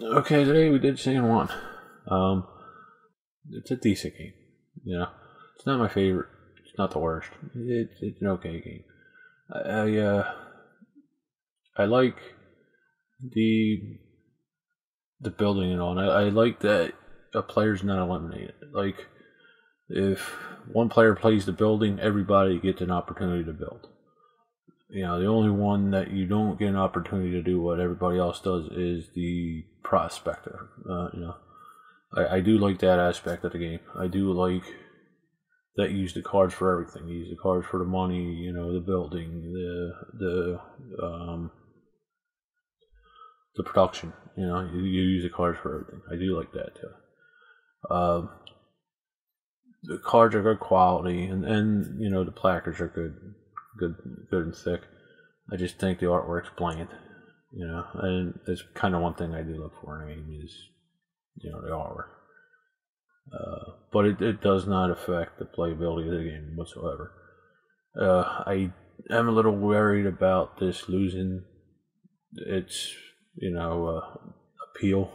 Okay, today we did San Juan. It's a decent game. You know, it's not my favorite. It's not the worst. It's an okay game. I like the building and all. And I like that a player's not eliminated. Like, if one player plays the building, everybody gets an opportunity to build. You know, the only one that you don't get an opportunity to do what everybody else does is the prospector. You know, I do like that aspect of the game. I do like that you use the cards for everything. You use the cards for the money, you know, the building, the production. You know, you use the cards for everything. I do like that too. The cards are good quality, and you know, the placards are good and thick. I just think the artwork's bland, you know, and that's kind of one thing I do look for in a game is, you know, the artwork. But it does not affect the playability of the game whatsoever. I am a little worried about this losing its, you know, appeal,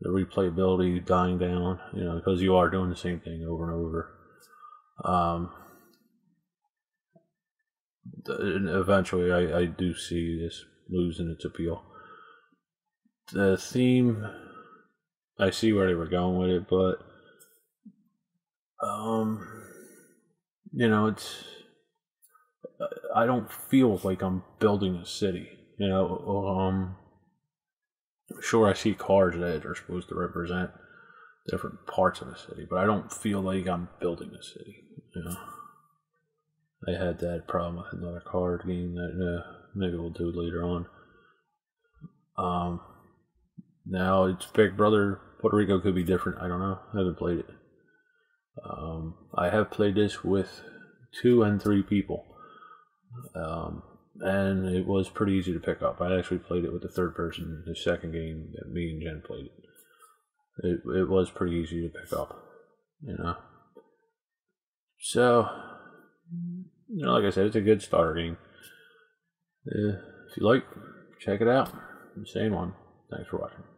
the replayability dying down, you know, because you are doing the same thing over and over. Eventually, I do see this losing its appeal. The theme, I see where they were going with it, but you know, it's, I don't feel like I'm building a city. You know, sure, I see cars that are supposed to represent different parts of the city, but I don't feel like I'm building a city. You know, I had that problem with another card game that maybe we'll do later on. Now it's Big Brother. Puerto Rico could be different. I don't know. I haven't played it. I have played this with 2 and 3 people, and it was pretty easy to pick up. I actually played it with the third person. The second game that me and Jen played it, it was pretty easy to pick up. You know, so, you know, like I said, it's a good starter game. If you like, check it out. I'm saying one. Thanks for watching.